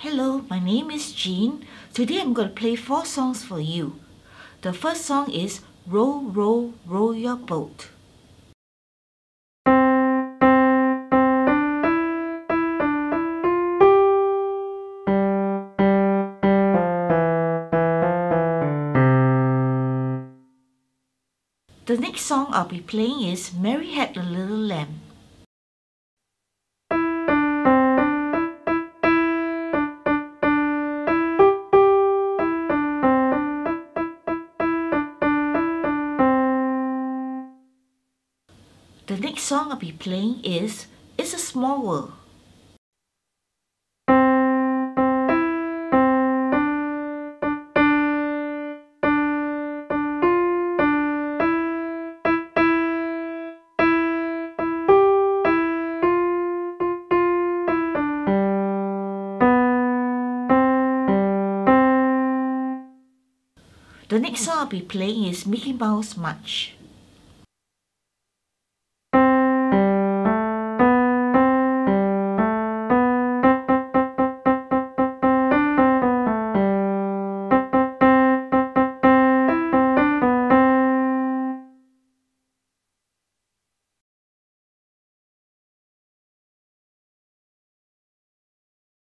Hello, my name is Jean. Today I'm going to play 4 songs for you. The first song is Row, Row, Row Your Boat. The next song I'll be playing is Mary Had a Little Lamb. The next song I'll be playing is It's a Small World. The next song I'll be playing is Mickey Mouse March.